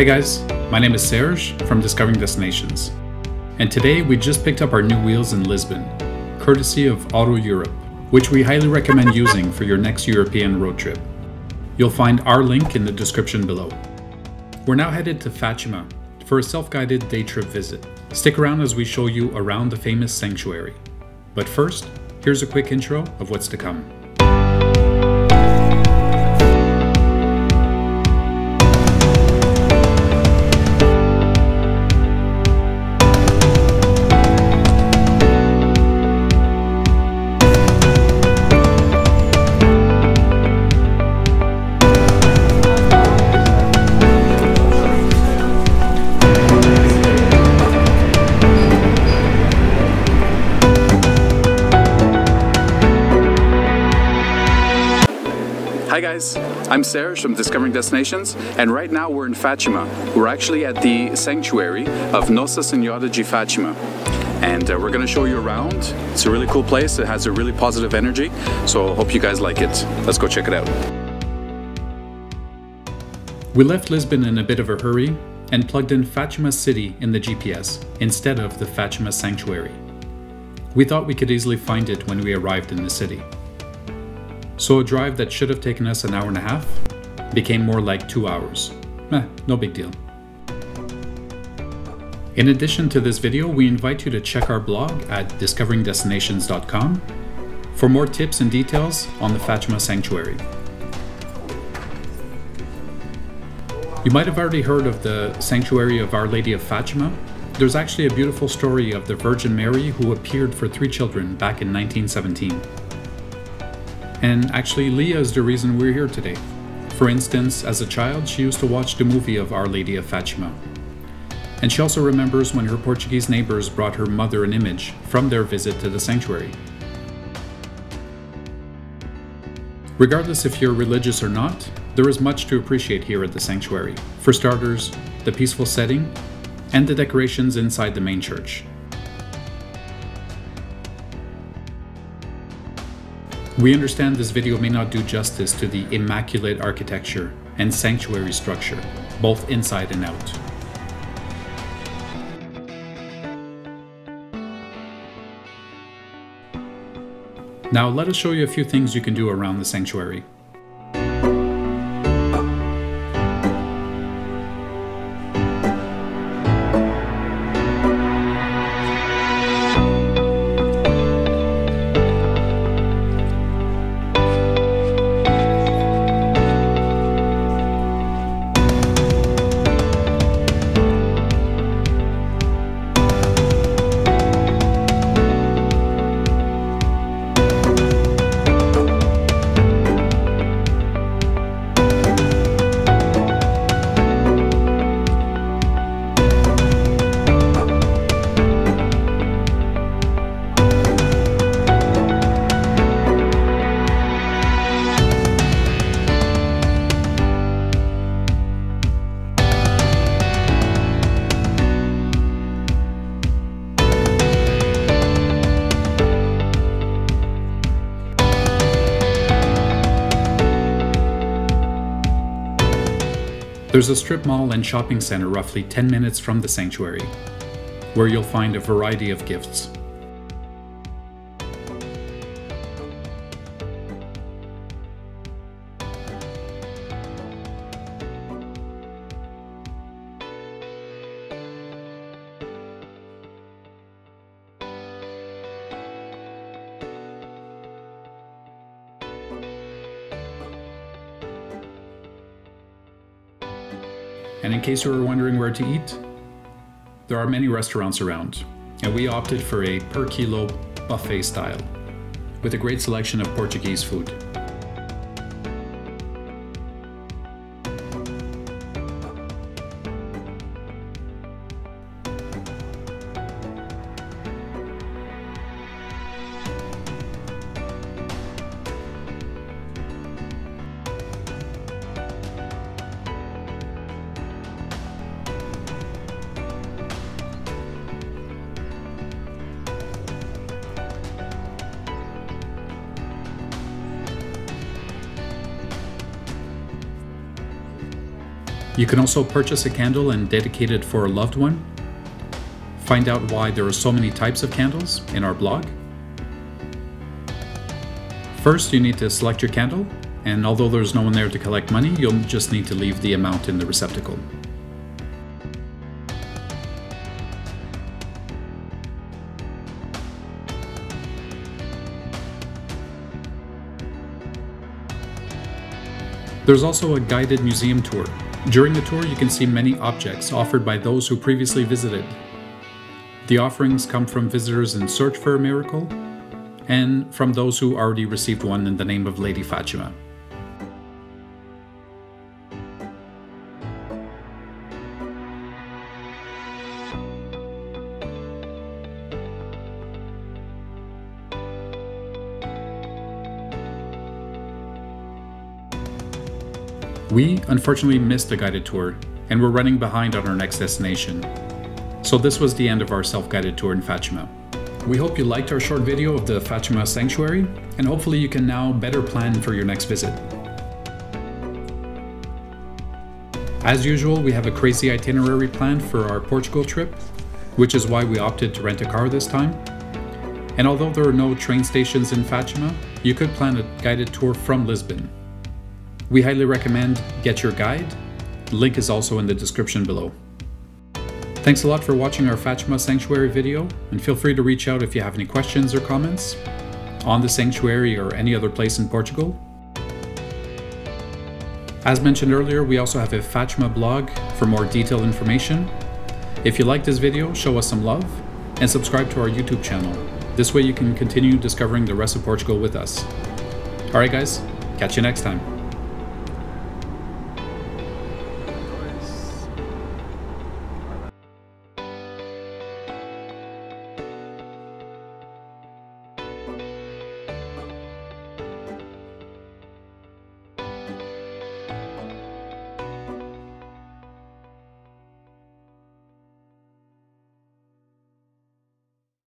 Hey guys, my name is Serge from Discovering Destinations, and today we just picked up our new wheels in Lisbon, courtesy of Auto Europe, which we highly recommend using for your next European road trip. You'll find our link in the description below. We're now headed to Fatima for a self-guided day trip visit. Stick around as we show you around the famous sanctuary. But first, here's a quick intro of what's to come. Hi guys, I'm Serge from Discovering Destinations, and right now we're in Fatima. We're actually at the sanctuary of Nossa Senhora de Fátima, and we're going to show you around. It's a really cool place. It has a really positive energy, so I hope you guys like it. Let's go check it out. We left Lisbon in a bit of a hurry and plugged in Fatima City in the GPS instead of the Fatima Sanctuary. We thought we could easily find it when we arrived in the city. So a drive that should have taken us an hour and a half became more like 2 hours. No big deal. In addition to this video, we invite you to check our blog at discoveringdestinations.com for more tips and details on the Fatima Sanctuary. You might have already heard of the Sanctuary of Our Lady of Fatima. There's actually a beautiful story of the Virgin Mary who appeared for 3 children back in 1917. And actually, Leah is the reason we're here today. For instance, as a child, she used to watch the movie of Our Lady of Fatima. And she also remembers when her Portuguese neighbors brought her mother an image from their visit to the sanctuary. Regardless if you're religious or not, there is much to appreciate here at the sanctuary. For starters, the peaceful setting and the decorations inside the main church. We understand this video may not do justice to the immaculate architecture and sanctuary structure, both inside and out. Now let us show you a few things you can do around the sanctuary. There's a strip mall and shopping center roughly 10 minutes from the sanctuary, where you'll find a variety of gifts. And in case you were wondering where to eat, there are many restaurants around, and we opted for a per kilo buffet style with a great selection of Portuguese food. You can also purchase a candle and dedicate it for a loved one. Find out why there are so many types of candles in our blog. First, you need to select your candle, and although there's no one there to collect money, you'll just need to leave the amount in the receptacle. There's also a guided museum tour. During the tour, you can see many objects offered by those who previously visited. The offerings come from visitors in search for a miracle, and from those who already received one in the name of Lady Fatima. We unfortunately missed a guided tour, and we're running behind on our next destination. So this was the end of our self-guided tour in Fatima. We hope you liked our short video of the Fatima Sanctuary, and hopefully you can now better plan for your next visit. As usual, we have a crazy itinerary planned for our Portugal trip, which is why we opted to rent a car this time. And although there are no train stations in Fatima, you could plan a guided tour from Lisbon. We highly recommend Get Your Guide. The link is also in the description below. Thanks a lot for watching our Fatima Sanctuary video, and feel free to reach out if you have any questions or comments on the sanctuary or any other place in Portugal. As mentioned earlier, we also have a Fatima blog for more detailed information. If you like this video, show us some love and subscribe to our YouTube channel. This way you can continue discovering the rest of Portugal with us. Alright guys, catch you next time.